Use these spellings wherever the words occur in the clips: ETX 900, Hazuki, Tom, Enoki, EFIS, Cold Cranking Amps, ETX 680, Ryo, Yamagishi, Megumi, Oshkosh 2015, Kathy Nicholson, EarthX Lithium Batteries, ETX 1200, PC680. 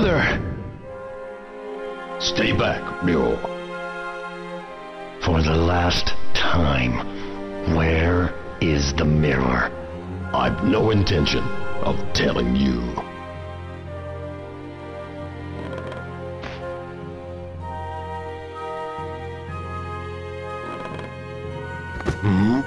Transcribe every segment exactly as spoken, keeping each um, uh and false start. brother! Stay back, Ryo. For the last time, where is the mirror? I've no intention of telling you. Hmm?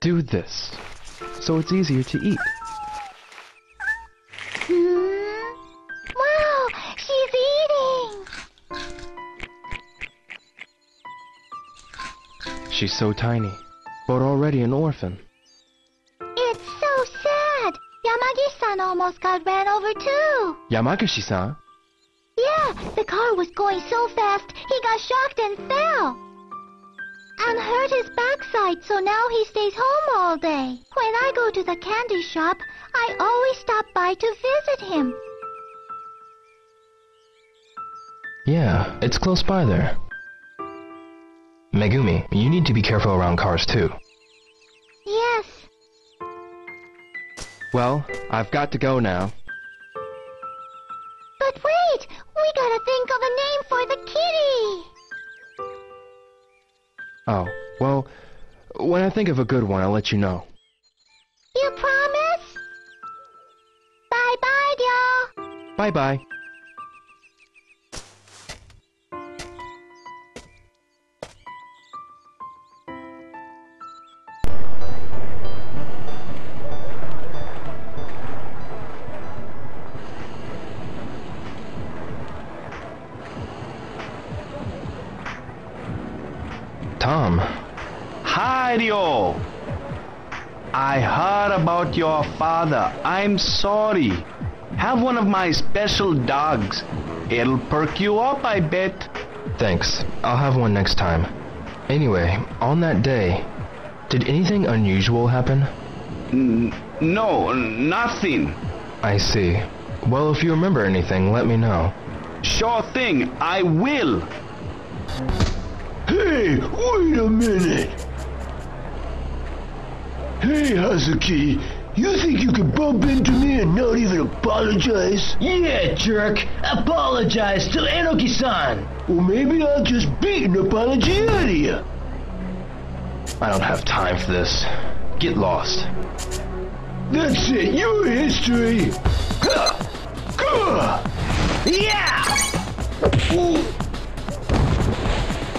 Do this, so it's easier to eat. Mm. Wow, she's eating! She's so tiny, but already an orphan. It's so sad! Yamagishi-san almost got ran over too! Yamagishi-san? Yeah, the car was going so fast, he got shocked and fell! And hurt his backside, so now he stays home all day. When I go to the candy shop, I always stop by to visit him. Yeah, it's close by there. Megumi, you need to be careful around cars too. Yes. Well, I've got to go now. But wait, we gotta think of a name for the kitty. Oh, well, when I think of a good one, I'll let you know. You promise? Bye-bye, y'all. Bye-bye. Tom. Hi, Ryo. I heard about your father. I'm sorry. Have one of my special dogs. It'll perk you up, I bet. Thanks. I'll have one next time. Anyway, on that day, did anything unusual happen? N- no, nothing. I see. Well, if you remember anything, let me know. Sure thing, I will. Hey, wait a minute! Hey, Hazuki, you think you can bump into me and not even apologize? Yeah, jerk! Apologize to Enoki-san! Well, maybe I'll just beat an apology out of you! I don't have time for this. Get lost. That's it, your history! Yeah! Ooh.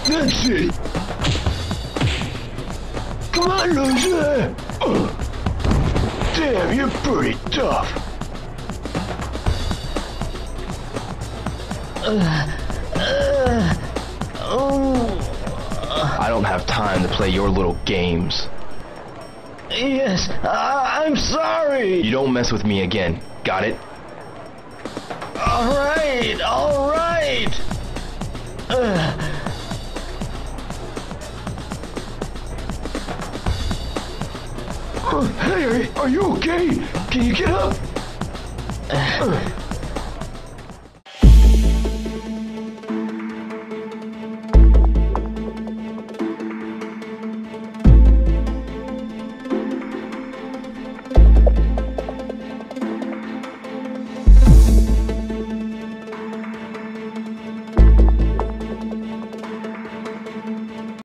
That's it! Come on, loser! Oh. Damn, you're pretty tough! Uh, uh, oh. I don't have time to play your little games. Yes, I I'm sorry! You don't mess with me again, got it? Alright, alright! Uh. Hey, are you okay? Can you get up? Uh,